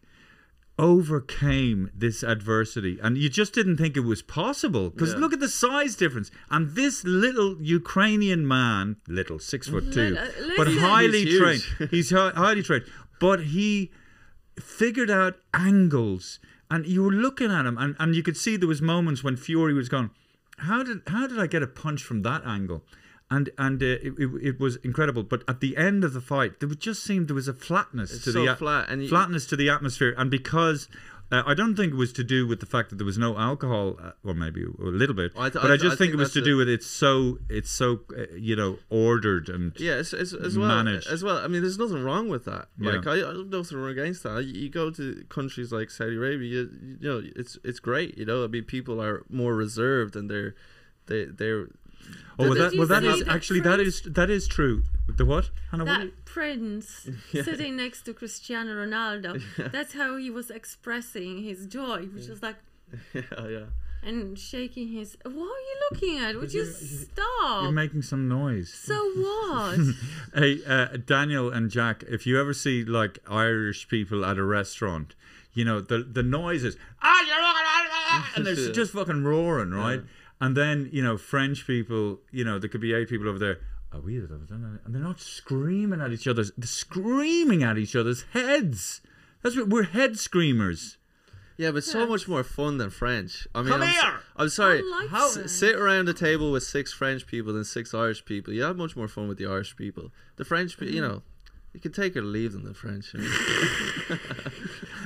overcame this adversity, and you just didn't think it was possible, because look at the size difference, and this little Ukrainian man, 6'2", but highly trained, he's highly trained, but he figured out angles, and you were looking at him, and you could see there was moments when Fury was going, how did I get a punch from that angle? And it was incredible. But at the end of the fight, there just seemed there was a flatness to the atmosphere. And because I don't think it was to do with the fact that there was no alcohol, or maybe a little bit. I just think it was to do with it's so you know, ordered and managed as well. I mean, there's nothing wrong with that. Like, yeah. I have nothing wrong against that. You go to countries like Saudi Arabia, you know, it's great. You know, I mean, people are more reserved, and they're oh, that is true. The what? Hannah, that what? Prince sitting next to Cristiano Ronaldo. Yeah. That's how he was expressing his joy, which is like, yeah, yeah. and shaking his... What are you looking at? Would you stop? You're making some noise. So what? Hey, Daniel and Jack, if you ever see like Irish people at a restaurant, you know, the noises, and they're just fucking roaring, right? Yeah. And then, you know, French people, you know, there could be 8 people over there, and they're not screaming at each other's, they're screaming at each other's heads. That's what we're, head screamers. Yeah, but so much more fun than French. I mean, I'm sorry. Like sit around the table with 6 French people and 6 Irish people. You have much more fun with the Irish people. The French, you know, you can take or leave them. The French. You know?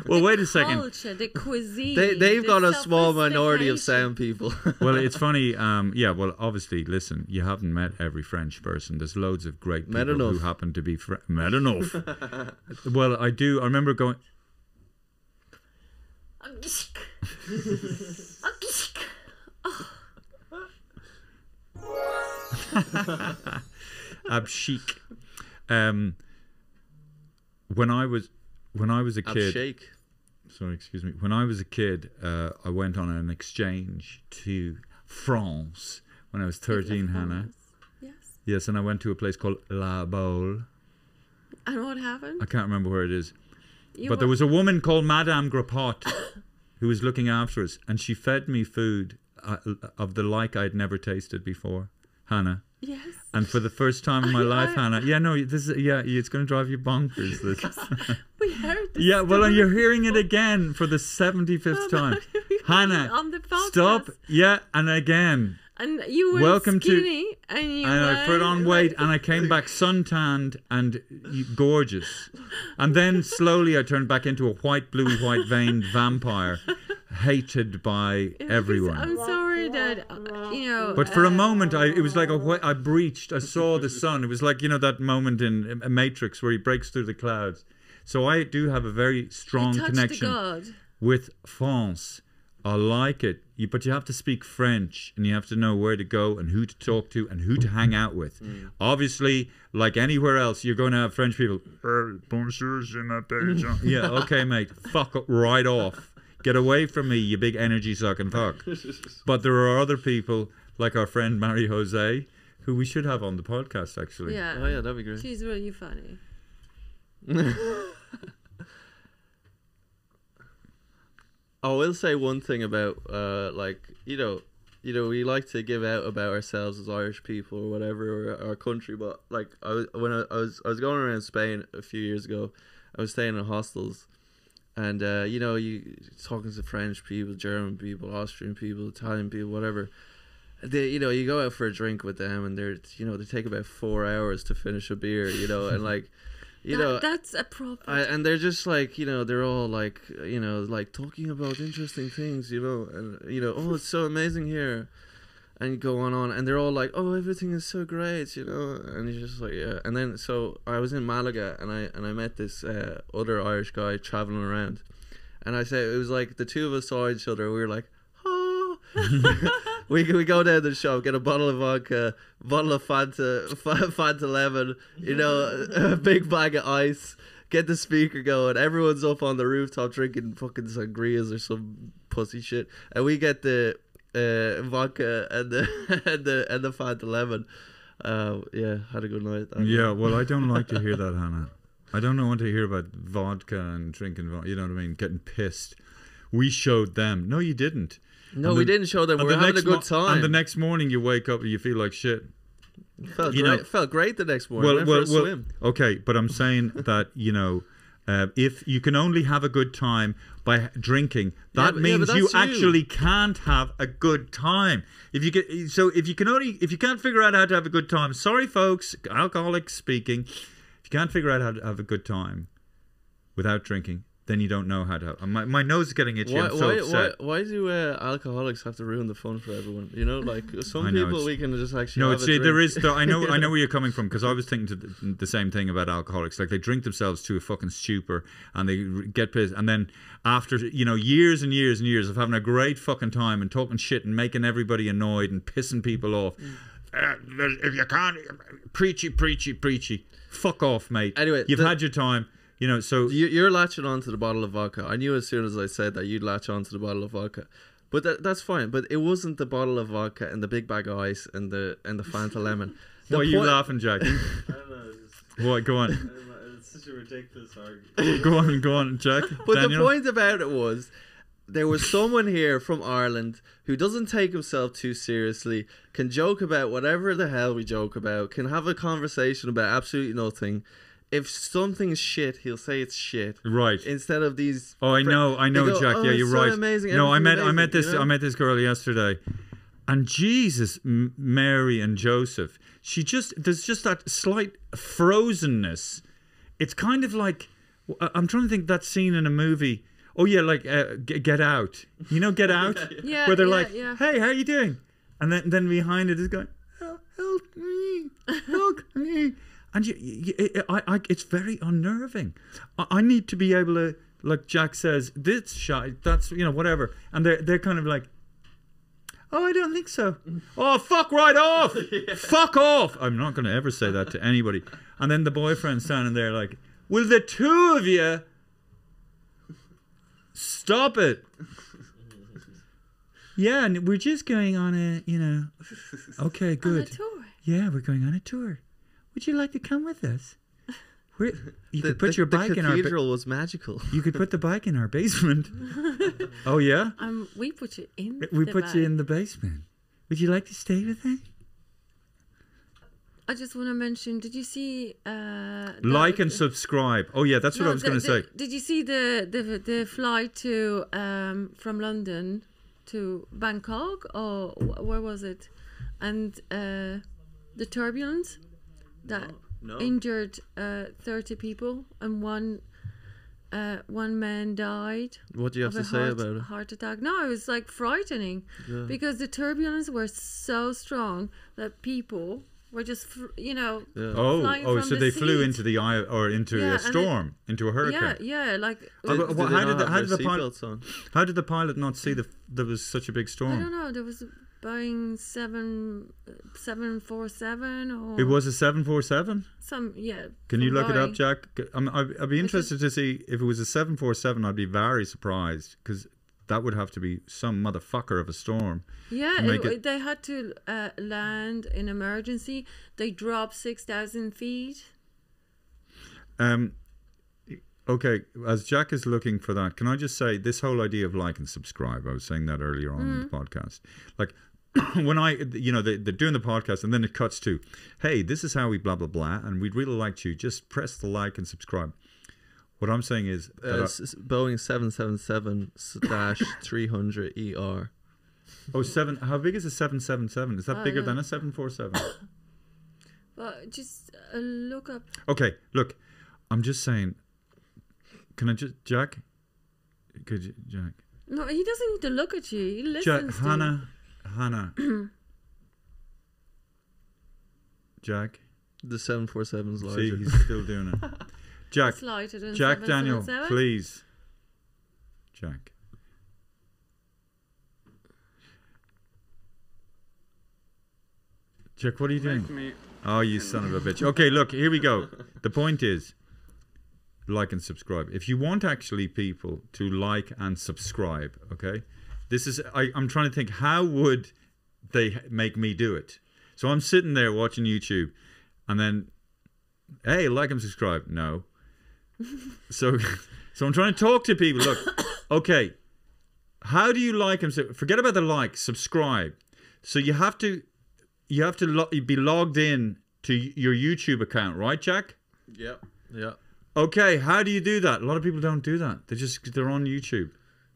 Well, the wait a second. Culture, the cuisine. They've got a small minority of sound people. Well, it's funny. Yeah. Well, obviously, listen. You haven't met every French person. There's loads of great people who happen to be French. Well, I do. I remember going. Abshik. When I was a kid, sorry, excuse me. When I was a kid, I went on an exchange to France when I was 13, Hannah. Yes. Yes, and I went to a place called La Boule. And what happened? I can't remember where it is. But there was a woman called Madame Grapotte who was looking after us, and she fed me food of the like I'd never tasted before, Hannah. Yes. And for the first time in my life, Hannah. Yeah, no, this is, yeah, it's going to drive you bonkers. This. We heard this. Yeah, well, and you're hearing it again for the 75th time, Hannah. On the podcast. Stop. Yeah, and again. And you were skinny, and you I put on weight, and I came back suntanned and gorgeous. And then slowly I turned back into a white, bluey, white-veined vampire, hated by everyone. I'm sorry, Dad. You know. But for a moment, it was like I breached. I saw the sun. It was like, you know, that moment in Matrix where he breaks through the clouds. So I do have a very strong connection with France. I like it, but you have to speak French, and you have to know where to go and who to talk to and who to hang out with. Mm. Obviously, like anywhere else, you're going to have French people. Bonjour, je m'appelle Jean. Yeah, okay, mate. Fuck right off. Get away from me, you big energy sucking fuck. But there are other people, like our friend Mary Jose, who we should have on the podcast, actually. Yeah. Oh, yeah, that'd be great. She's really funny. I will say one thing about, like, you know, we like to give out about ourselves as Irish people or whatever, or our country. But like, when I was going around Spain a few years ago, I was staying in hostels, and you know, you talking to French people, German people, Austrian people, Italian people, whatever. They, you know, you go out for a drink with them, and they're, you know, they take about 4 hours to finish a beer, you know, and like. You know, that's a problem. And they're just like, you know, they're all like, you know, like talking about interesting things, you know, and, you know, oh, it's so amazing here, and go on. And they're all like, oh, everything is so great, you know, and it's just like, yeah. And then, so I was in Malaga, and I met this other Irish guy traveling around, and I say, it was like the two of us saw each other. We were like, oh. We go down to the shop, get a bottle of vodka, bottle of Fanta lemon, you know, a big bag of ice, get the speaker going. Everyone's up on the rooftop drinking fucking sangrias or some pussy shit. And we get the vodka and the Fanta lemon. Yeah, had a good night. Yeah, well, I don't like to hear that, Hannah. I don't want to hear about vodka and drinking vodka, you know what I mean, getting pissed. We showed them. No, you didn't. No, we didn't show them. We were having a good time. And the next morning you wake up and you feel like shit. Felt great the next morning. Well, swim. Okay, but I'm saying that, you know, if you can only have a good time by drinking, that means you actually can't have a good time. If you get, so if you can't figure out how to have a good time, sorry folks, alcoholics speaking, if you can't figure out how to have a good time without drinking, then you don't know how to. My nose is getting itchy. I'm so upset. Why do alcoholics have to ruin the fun for everyone? You know, like some people we can just actually. No, have a drink. I know where you're coming from, because I was thinking the same thing about alcoholics. Like they drink themselves to a fucking stupor and they get pissed, and then after, you know, years and years and years of having a great fucking time and talking shit and making everybody annoyed and pissing people off. If you can't preachy, fuck off, mate. Anyway, you've had your time. You know, so you're latching onto the bottle of vodka. I knew as soon as I said that you'd latch onto the bottle of vodka. But that's fine. But it wasn't the bottle of vodka and the big bag of ice and the Fanta lemon. Why are you laughing, Jack? I don't know. What? Go on. It's such a ridiculous argument. Go on, Jack. But Daniel? The point about it was, there was someone here from Ireland who doesn't take himself too seriously, can joke about whatever the hell we joke about, can have a conversation about absolutely nothing. If something's shit, he'll say it's shit. Right. Instead of these. Oh, I know, go, Jack. Oh, yeah, you're so right. Amazing. No, I met this girl yesterday, and Jesus, Mary and Joseph. She just there's just that slight frozenness. It's kind of like I'm trying to think that scene in a movie. Oh yeah, like Get Out. You know, Get Out. Yeah. Where they're "Hey, how you doing?" And then behind it is going, "Help me, help me." And it's very unnerving. I need to be able to, like Jack says, this shy, that's, you know, whatever. And they're kind of like, oh, I don't think so. Oh, fuck right off. Yeah. Fuck off. I'm not going to ever say that to anybody. And then the boyfriend's standing there like, will the two of you stop it? Yeah, and we're just going on a, you know, okay, good. On a tour. Yeah, we're going on a tour. Would you like to come with us? You could put your bike in our cathedral was magical. You could put the bike in our basement. Oh yeah. We put you in. We put you in the basement. Would you like to stay with us? I just want to mention. Did you see? Like and subscribe. Oh yeah, that's what I was going to say. Did you see the flight to from London to Bangkok, or where was it? And the turbulence. That injured 30 people, and one man died. What do you have to say about it? Heart attack. No, it was like frightening, because the turbulence were so strong that people were just so they flew into the eye or into a storm, into a hurricane. Yeah, like how did the pilot not see there was such a big storm? I don't know. There was. Boeing 747 or... It was a 747? Can you look it up, Jack? I'd be interested to see if it was a 747. I'd be very surprised, because that would have to be some motherfucker of a storm. Yeah, they had to land in emergency. They dropped 6,000 feet. Okay, as Jack is looking for that, can I just say this whole idea of like and subscribe? I was saying that earlier on in the podcast. Like... when they're doing the podcast and then it cuts to, hey, this is how we blah, blah, blah, and we'd really like you. Just press the like and subscribe. What I'm saying is... Boeing 777-300ER. Oh, seven. How big is a 777? Is that bigger than a 747? Well, just look up... Okay, look. I'm just saying... Can I just... Jack? Could you... Jack? No, he doesn't need to look at you. He listens to Hannah... Hannah. Jack. The 747's larger. See, he's still doing it. Jack. Jack Daniel, please. Jack. Jack, what are you doing? Oh, you son of a bitch. Okay, look, here we go. The point is, like and subscribe. If you want actually people to like and subscribe, okay? This is, I'm trying to think, how would they make me do it? So I'm sitting there watching YouTube and then, hey, like and subscribe. No. So I'm trying to talk to people. Look, okay, how do you like and subscribe? Forget about the like, subscribe. So you have to be logged in to your YouTube account, right, Jack? Yeah. Okay, how do you do that? A lot of people don't do that. They're on YouTube.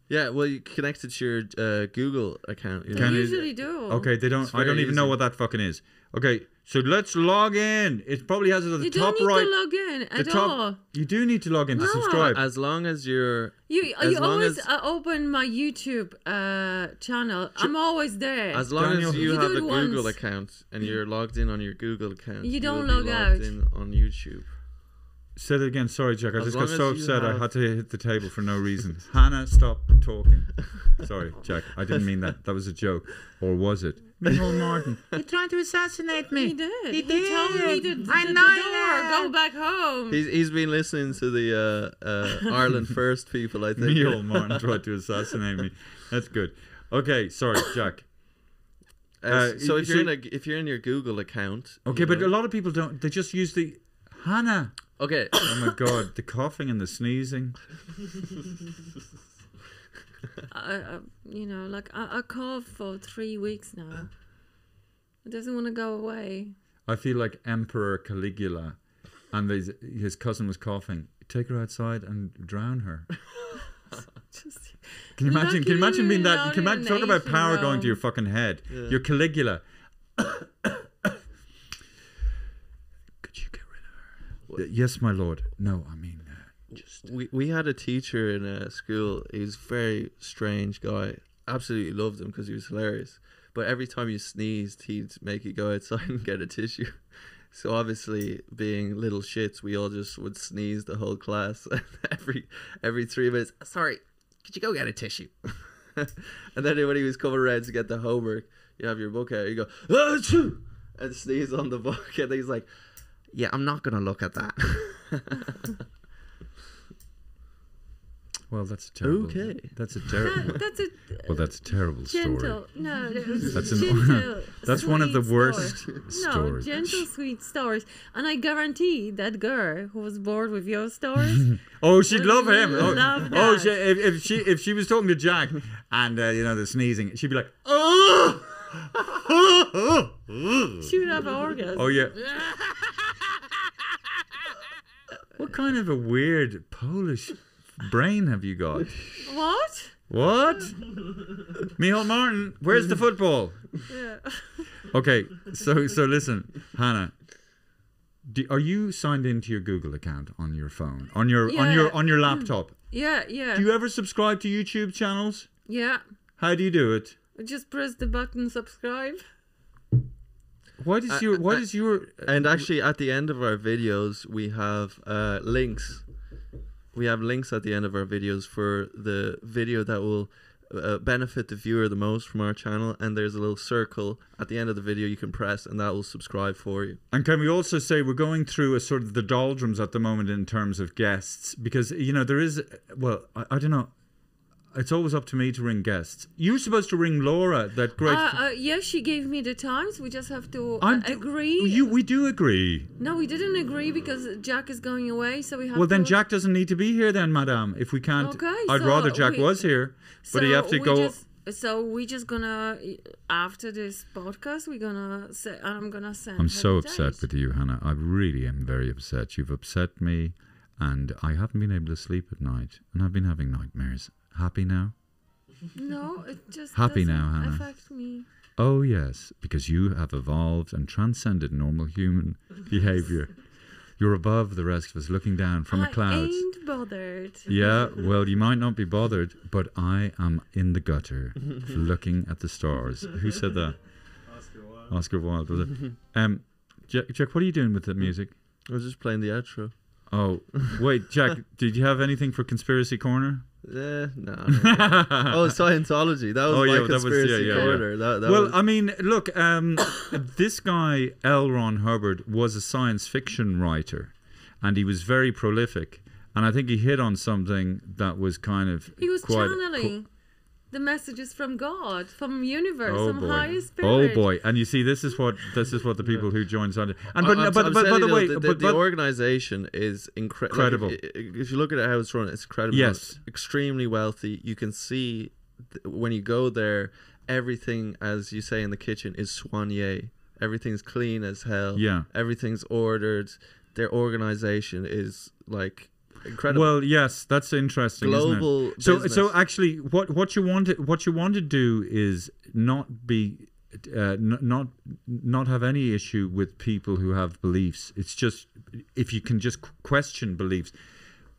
Yeah, well, you connect it to your Google account. They usually do. Okay, they don't. I don't even know what that fucking is. Okay, so let's log in. It probably has it at the top right. You don't need to log in at all. You do need to log in to subscribe. As long as you're... You always open my YouTube channel. I'm always there. As long as you have a Google account and you're logged in on your Google account. You don't log out. In on YouTube. Say that again. Sorry, Jack. I just got so upset I had to hit the table for no reason. Hannah, stop talking. Sorry, Jack. I didn't mean that. That was a joke. Or was it? Micheál Martin. He tried to assassinate me. He did. He told me to go back home. He's been listening to the Ireland First people, I think. Micheál Martin tried to assassinate me. That's good. Okay, sorry, Jack. So if you're in a, if you're in your Google account, okay, but a lot of people don't. They just use the Hannah. Okay. Oh my God, the coughing and the sneezing. You know, like I cough for 3 weeks now. It doesn't want to go away. I feel like Emperor Caligula, and his cousin was coughing. Take her outside and drown her. Can you imagine? Can you imagine being that? Can you imagine talking about power going to your fucking head? Yeah. Your Caligula. Could you get rid of her? Yes, my lord. No, I mean, just we had a teacher in school. He was a very strange guy. Absolutely loved him because he was hilarious. But every time you sneezed, he'd make you go outside and get a tissue. So obviously, being little shits, we all just would sneeze the whole class. every 3 minutes, sorry, could you go get a tissue? And then when he was coming around to get the homework, you have your book out, you go, achoo! And sneeze on the book. And he's like, yeah, I'm not going to look at that. Well, that's a terrible. Okay. That's a terrible. Well, that's a terrible story. No, that's gentle, that's one of the worst stories. No, gentle, sweet stories. And I guarantee that girl who was bored with your stories. Oh, she'd love him. Love that. Oh, if she was talking to Jack and you know the sneezing, she'd be like, oh. She would have an orgasm. Oh yeah. What kind of a weird Polish brain have you got? What? What? Micheál Martin, where's the football? Yeah. Okay, so listen, Hannah, are you signed into your Google account on your phone, on your laptop? Yeah, yeah. Do you ever subscribe to YouTube channels? Yeah. How do you do it? Just press the button subscribe. What is your? And actually, at the end of our videos, we have links. We have links at the end of our videos for the video that will benefit the viewer the most from our channel. And there's a little circle at the end of the video you can press, and that will subscribe for you. And can we also say we're going through a sort of the doldrums at the moment in terms of guests? Because, you know, there is, well, I don't know. It's always up to me to ring guests. You're supposed to ring Laura, that great... yeah, she gave me the times. We just have to agree. We do agree. No, we didn't agree because Jack is going away, so we have Well, then Jack doesn't need to be here then, madame. If we can't... Okay, I'd rather Jack was here, but he have to go... So we're just going to... After this podcast, we're going to... I'm going to send... I'm so upset with you, Hannah. I really am very upset. You've upset me, and I haven't been able to sleep at night, and I've been having nightmares. Happy now? No, it just happy now, Hannah. Affect me. Oh yes, because you have evolved and transcended normal human behaviour. You're above the rest of us, looking down from the clouds. I ain't bothered. Yeah, well, you might not be bothered, but I am in the gutter, looking at the stars. Who said that? Oscar Wilde. Oscar Wilde, was it? Jack, what are you doing with the music? I was just playing the outro. Oh, wait, Jack, did you have anything for Conspiracy Corner? No. Oh, Scientology. That was my conspiracy corner. Well, I mean, look, this guy, L. Ron Hubbard, was a science fiction writer, and he was very prolific. And I think he hit on something that was kind of... He was channeling the messages from God, from universe, from higher spirit. Oh boy! And you see, this is what the people who join Scientology. But by the way, the organization is incredible. Like, if you look at how it's run, it's incredible. Yes, extremely wealthy. You can see when you go there, everything, as you say in the kitchen, is soigné. Everything's clean as hell. Yeah, everything's ordered. Their organization is like. Incredible. Well, yes, that's interesting. Global isn't it? So actually, what you want to do is not be, not have any issue with people who have beliefs. It's just if you can just question beliefs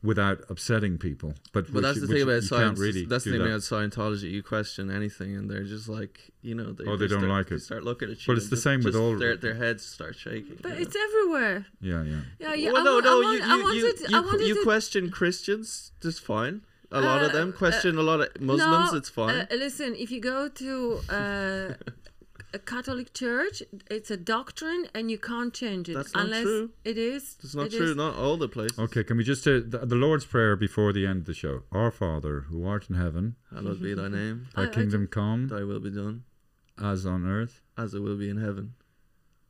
without upsetting people. But that's the thing about science. Really that's the thing about Scientology. You question anything, and they're just like, you know, they don't like it. They start looking at you. But it's the same with all. Their heads start shaking. But it's everywhere. Yeah. Well, you question Christians, that's fine. A lot of them question a lot of Muslims. It's fine. Listen, if you go to a Catholic Church, it's a doctrine, and you can't change it. That's not true. It is. It's not true. Not all the places. Okay, can we just say the Lord's Prayer before the end of the show? Our Father, who art in heaven, hallowed be thy name. Thy kingdom come. Thy will be done, as on earth as it will be in heaven.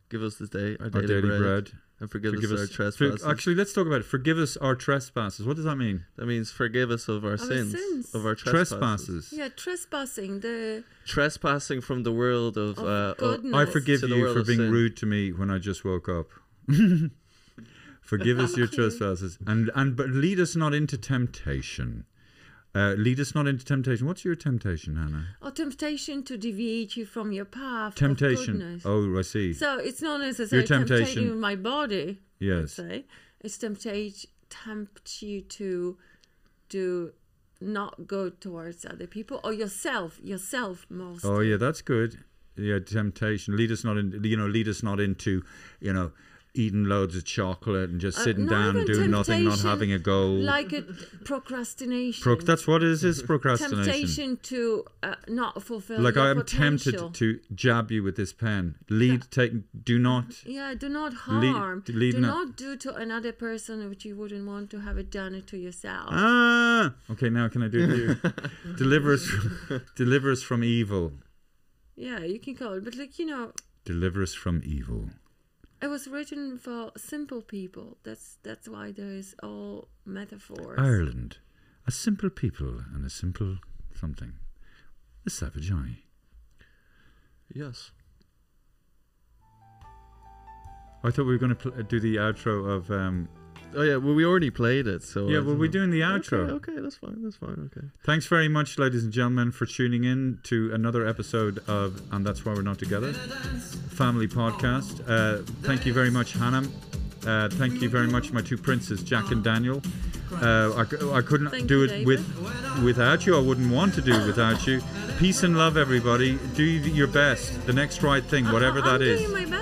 Give us this day our daily bread. And forgive us our trespasses. Actually, let's talk about it. Forgive us our trespasses. What does that mean? That means forgive us of our sins. Of our trespasses. Yeah, trespassing. Trespassing from the world of... I forgive you for being rude to me when I just woke up. Forgive us your trespasses. But lead us not into temptation. Lead us not into temptation. What's your temptation, Hannah? Oh, temptation to deviate you from your path. Temptation. Oh, I see. So it's not necessarily temptation with my body. Yes. I'd say. It's tempt you to do not go towards other people or yourself most. Oh yeah, that's good. Yeah, temptation. Lead us not in. You know, lead us not into. You know. Eating loads of chocolate and just sitting down and doing nothing, not having a goal. Like a procrastination. That's what it is, procrastination. Temptation to not fulfill your potential. Tempted to jab you with this pen. Do not harm. Do not do to another person what you wouldn't want to have it done to yourself. Ah! Okay, now can I do it to you? Deliver us from evil. Yeah, you can call it. But like, you know... Deliver us from evil. It was written for simple people. That's why there is all metaphors. Ireland, a simple people and a simple something. The savage eye. Yes. I thought we were going to do the outro of... Oh yeah, well we already played it, so... Yeah, well we're doing the outro. Okay, that's fine, okay. Thanks very much, ladies and gentlemen, for tuning in to another episode of And That's Why We're Not Together, Family Podcast. Thank you very much, Hannah. Thank you very much, my two princes, Jack and Daniel. I couldn't do it without you. I wouldn't want to do it without you. Peace and love, everybody. Do your best. The next right thing, whatever that is.